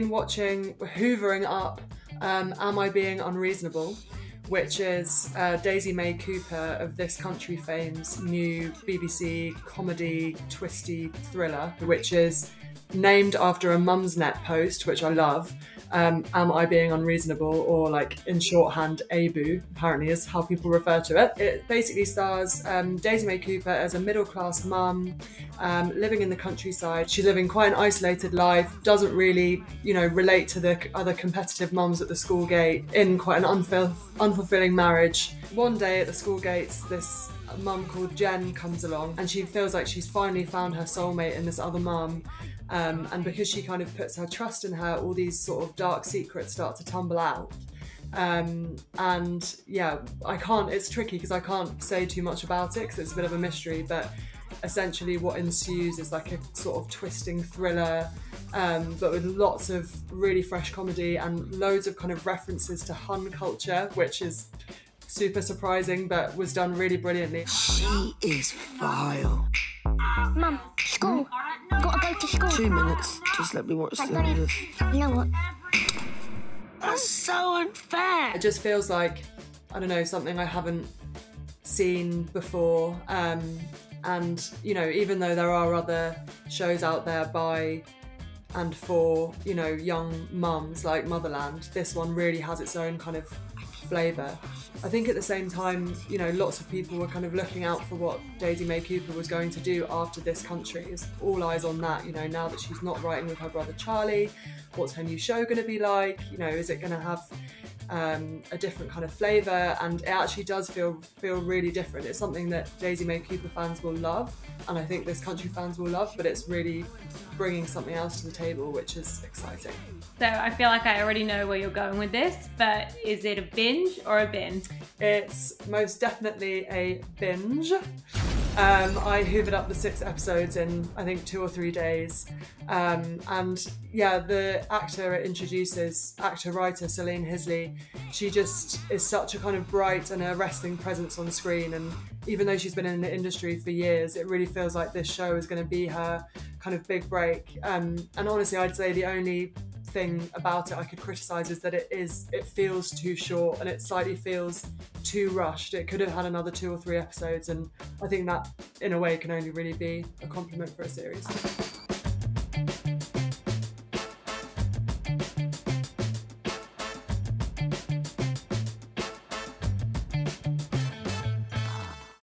been watching, hoovering up Am I Being Unreasonable, which is Daisy May Cooper of This Country fame's new BBC comedy twisty thriller, which is named after a Mumsnet post, which I love. Am I Being Unreasonable, or like in shorthand, Abu, apparently is how people refer to it. It basically stars Daisy May Cooper as a middle-class mum living in the countryside. She's living quite an isolated life, doesn't really, you know, relate to the other competitive mums at the school gate, in quite an unfulfilling marriage. One day at the school gates, this mum called Jen comes along and she feels like she's finally found her soulmate in this other mum. And because she kind of puts her trust in her, all these sort of dark secrets start to tumble out. And yeah, it's tricky because I can't say too much about it because it's a bit of a mystery, but essentially what ensues is like a sort of twisting thriller, but with lots of really fresh comedy and loads of kind of references to Hun culture, which is super surprising, but was done really brilliantly. She is vile. Mum, school. Gotta go to school. 2 minutes. Just let me watch the end of it. You know what? That's so unfair. It just feels like, I don't know, something I haven't seen before. And, you know, even though there are other shows out there by and for, you know, young mums like Motherland, this one really has its own kind of flavour. I think at the same time, you know, lots of people were kind of looking out for what Daisy May Cooper was going to do after This Country. It's all eyes on that, you know, now that she's not writing with her brother Charlie, what's her new show going to be like? You know, is it going to have a different kind of flavour? And it actually does feel really different. It's something that Daisy May Cooper fans will love, and I think This Country fans will love, but it's really bringing something else to the table, which is exciting. So I feel like I already know where you're going with this, but is it a binge or a bin? It's most definitely a binge. I hoovered up the 6 episodes in, I think, 2 or 3 days. And yeah, the actor it introduces, actor-writer Seline Hizli, she just is such a kind of bright and arresting presence on screen. And even though she's been in the industry for years, it really feels like this show is going to be her kind of big break. And honestly, I'd say the only thing about it I could criticise is that it feels too short and it slightly feels too rushed. It could have had another 2 or 3 episodes, and I think that in a way can only really be a compliment for a series.